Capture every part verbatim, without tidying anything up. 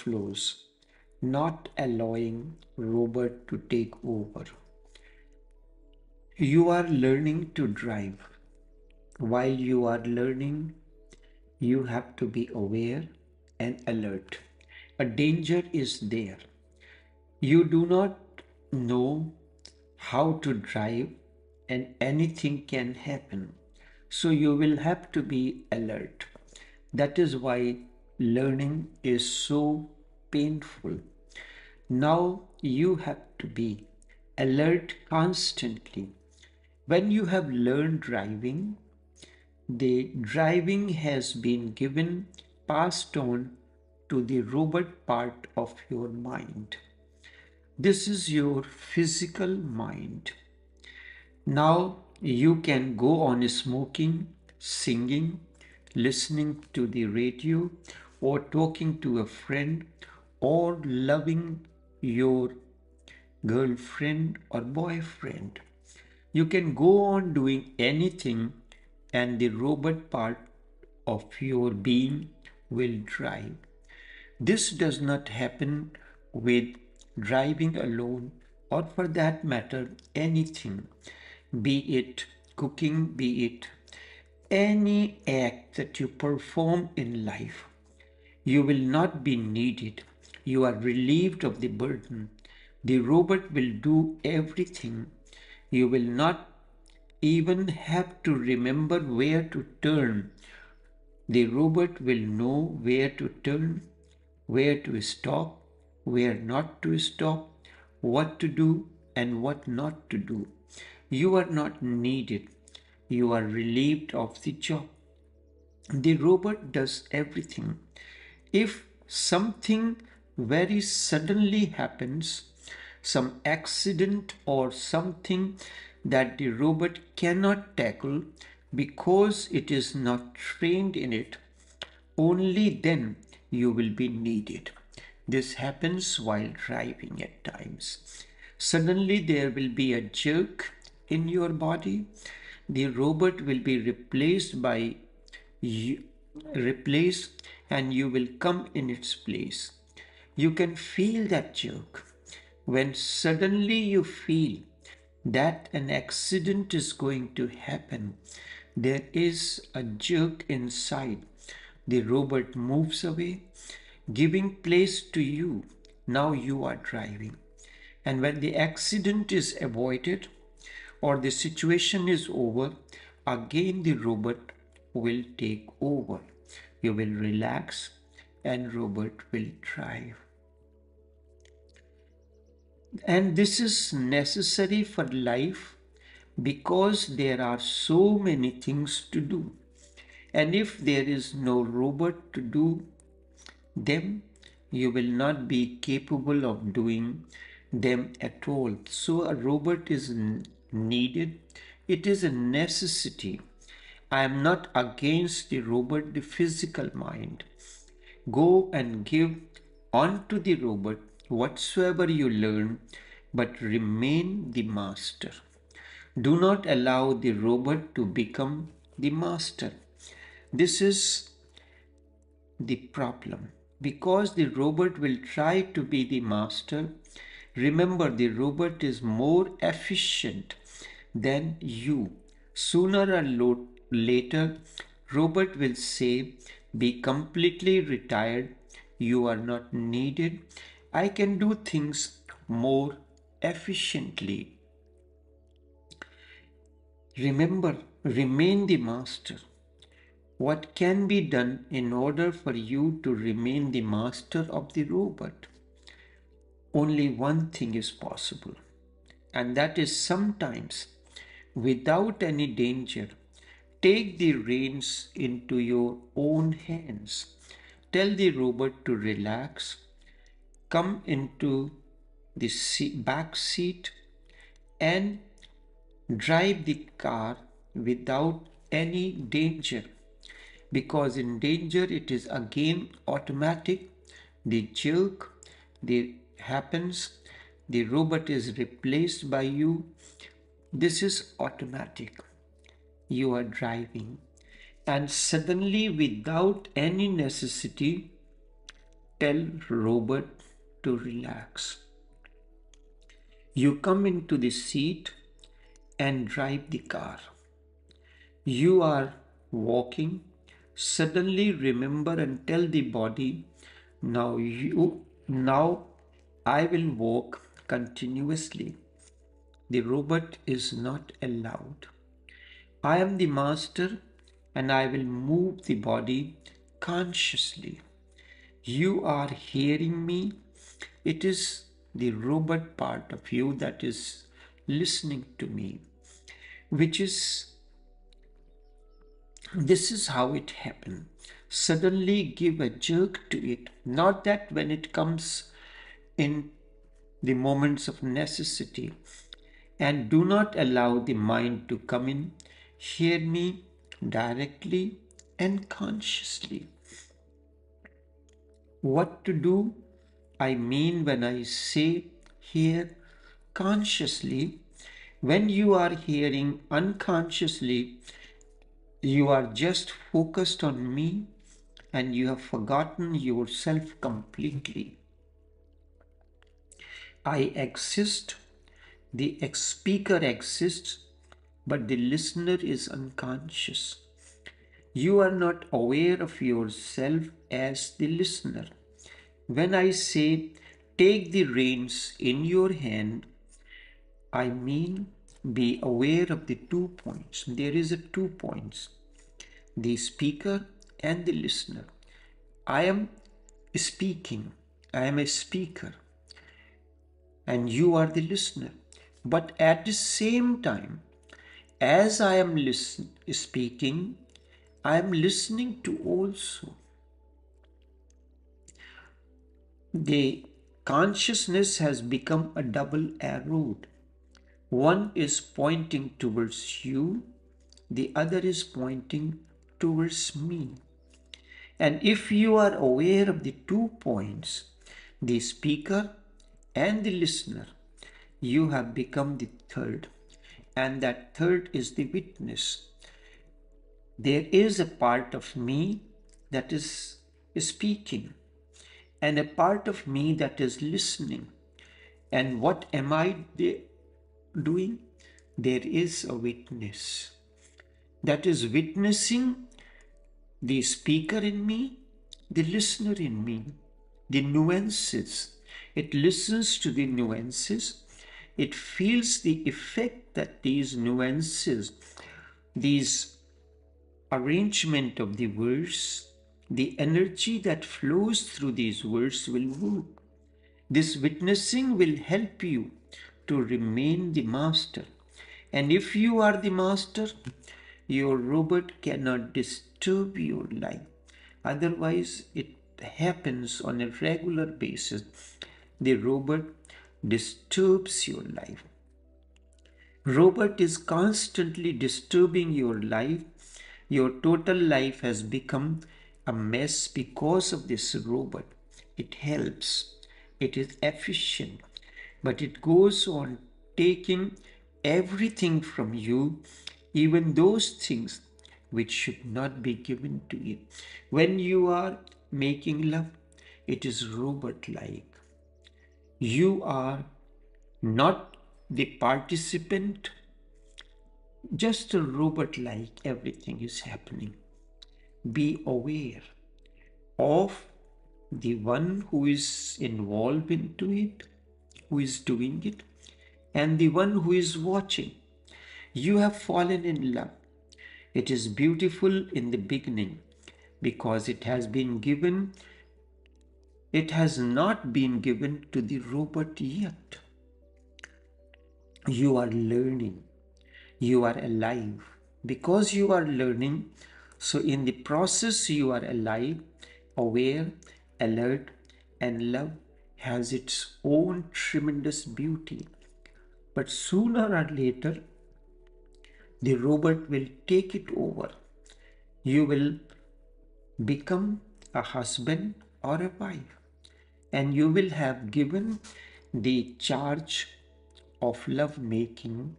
flows, not allowing Robert to take over. You are learning to drive. While you are learning, you have to be aware and alert. A danger is there. You do not know how to drive and anything can happen. So you will have to be alert. That is why learning is so painful. Now you have to be alert constantly. When you have learned driving, the driving has been given, passed on to the robot part of your mind. This is your physical mind. Now you can go on smoking, singing, listening to the radio, or talking to a friend, or loving your girlfriend or boyfriend. You can go on doing anything, and the robot part of your being will drive. This does not happen with driving alone, or for that matter, anything, be it cooking, be it any act that you perform in life. You will not be needed. You are relieved of the burden. The robot will do everything. You will not even have to remember where to turn. The robot will know where to turn, where to stop, where not to stop, what to do and what not to do. You are not needed. You are relieved of the job. The robot does everything. If something very suddenly happens, some accident or something that the robot cannot tackle because it is not trained in it, only then you will be needed. This happens while driving at times. Suddenly there will be a jerk in your body. The robot will be replaced by you, replaced and you will come in its place. You can feel that jerk. When suddenly you feel that an accident is going to happen, there is a jerk inside. The robot moves away, giving place to you. Now you are driving. And when the accident is avoided or the situation is over, again the robot will take over. You will relax and robot will drive. And this is necessary for life because there are so many things to do. And if there is no robot to do them, you will not be capable of doing them at all. So a robot is needed. It is a necessity. I am not against the robot, the physical mind. Go and give unto the robot whatsoever you learn, but remain the master. Do not allow the robot to become the master. This is the problem. Because the robot will try to be the master, remember the robot is more efficient than you. Sooner or later, robot will say, be completely retired, you are not needed, I can do things more efficiently. Remember, remain the master. What can be done in order for you to remain the master of the robot? Only one thing is possible, and that is sometimes, without any danger, take the reins into your own hands. Tell the robot to relax. Come into the seat, back seat and drive the car without any danger, because in danger it is again automatic. The jerk the happens, the robot is replaced by you. This is automatic. You are driving and suddenly without any necessity tell Robert to relax. You come into the seat and drive the car. You are walking. Suddenly remember and tell the body, now you, now I will walk continuously. The robot is not allowed. I am the master and I will move the body consciously. You are hearing me. It is the robot part of you that is listening to me, which is, this is how it happened. Suddenly give a jerk to it. Not that when it comes in the moments of necessity, and do not allow the mind to come in. Hear me directly and consciously. What to do? I mean when I say hear consciously, when you are hearing unconsciously, you are just focused on me and you have forgotten yourself completely. I exist, the speaker exists, but the listener is unconscious. You are not aware of yourself as the listener. When I say, take the reins in your hand, I mean, be aware of the two points. There is a two points, the speaker and the listener. I am speaking. I am a speaker. And you are the listener. But at the same time, as I am listen, speaking, I am listening to also. The consciousness has become a double arrowed. One is pointing towards you, the other is pointing towards me. And if you are aware of the two points, the speaker and the listener, you have become the third. And that third is the witness. There is a part of me that is speaking and a part of me that is listening. And what am I doing? doing, there is a witness that is witnessing the speaker in me, the listener in me, the nuances. It listens to the nuances. It feels the effect that these nuances, these arrangement of the words, the energy that flows through these words will work. This witnessing will help you to remain the master. And if you are the master, your robot cannot disturb your life. Otherwise, it happens on a regular basis. The robot disturbs your life. Robot is constantly disturbing your life. Your total life has become a mess because of this robot. It helps. It is efficient. But it goes on taking everything from you, even those things which should not be given to you. When you are making love, it is robot-like. You are not the participant, just a robot-like. Everything is happening. Be aware of the one who is involved into it, who is doing it, and the one who is watching. You have fallen in love. It is beautiful in the beginning because it has been given, it has not been given to the robot yet. You are learning. You are alive. Because you are learning, so in the process you are alive, aware, alert, and love has its own tremendous beauty. But sooner or later, the robot will take it over. You will become a husband or a wife, and you will have given the charge of love making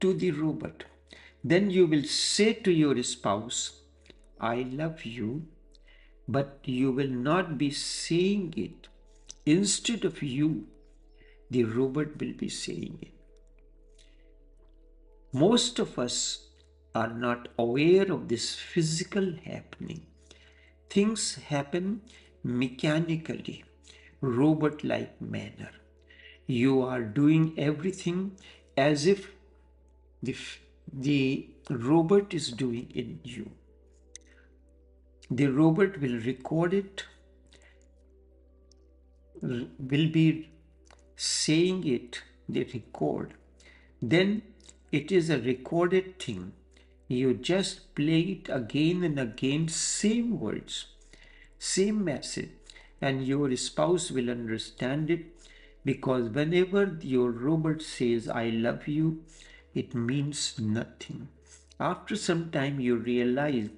to the robot. Then you will say to your spouse, I love you, but you will not be saying it. Instead of you, the robot will be saying it. Most of us are not aware of this physical happening. Things happen mechanically, robot-like manner. You are doing everything as if the, the robot is doing in you. The robot will record it, will be saying it, they record. Then it is a recorded thing. You just play it again and again, same words, same message, and your spouse will understand it, because whenever your robot says, I love you, it means nothing. After some time, you realize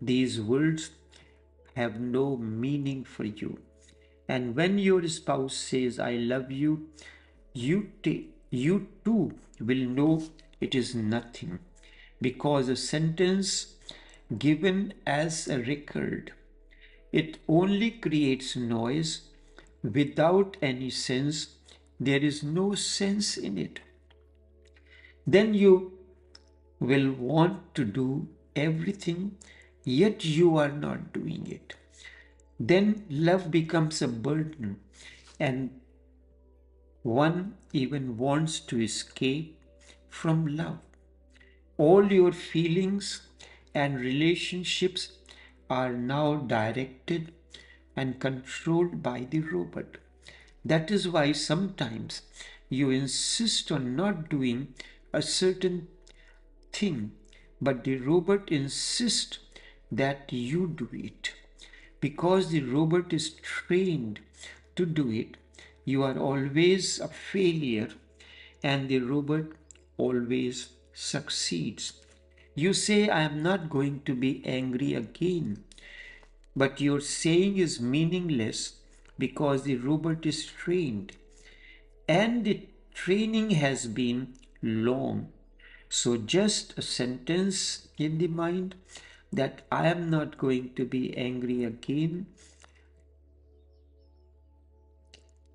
these words have no meaning for you. And when your spouse says, I love you, you, you too will know it is nothing, because a sentence given as a record, it only creates noise without any sense. There is no sense in it. Then you will want to do everything, yet you are not doing it. Then love becomes a burden, and one even wants to escape from love. All your feelings and relationships are now directed and controlled by the robot. That is why sometimes you insist on not doing a certain thing, but the robot insists that you do it. Because the robot is trained to do it, you are always a failure and the robot always succeeds. You say, I am not going to be angry again, but your saying is meaningless because the robot is trained, and the training has been long. So just a sentence in the mind that I am not going to be angry again,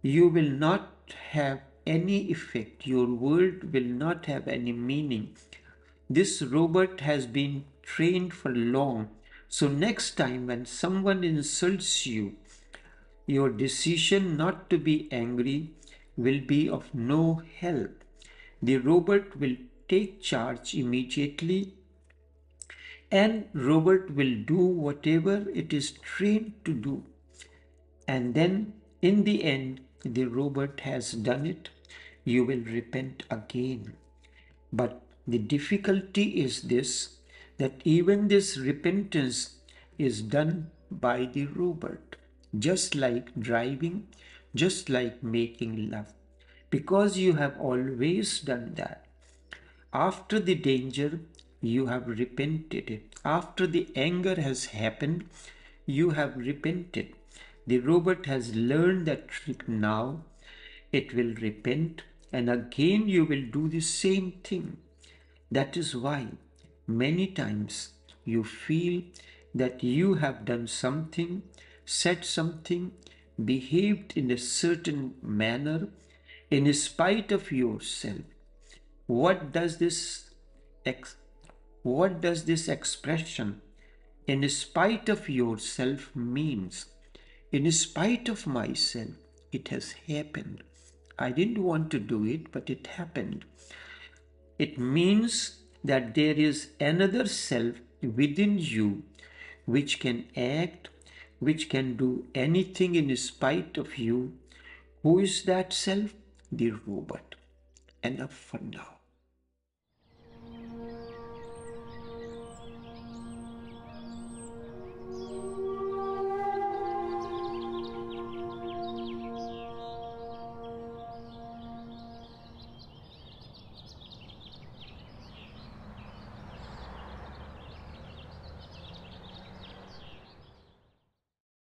you will not have any effect. Your word will not have any meaning. This robot has been trained for long. So next time when someone insults you, your decision not to be angry will be of no help. The robot will take charge immediately, and robot will do whatever it is trained to do. And then in the end, the robot has done it. You will repent again. But the difficulty is this, that even this repentance is done by the robot, just like driving, just like making love, because you have always done that. After the danger, you have repented it. After the anger has happened, you have repented. The robot has learned that trick now. It will repent, and again you will do the same thing. That is why many times you feel that you have done something, said something, behaved in a certain manner in spite of yourself. What does this ex what does this expression in spite of yourself means? In spite of myself, it has happened. I didn't want to do it, but it happened. It means that there is another self within you which can act, which can do anything in spite of you. Who is that self? The robot. Enough for now.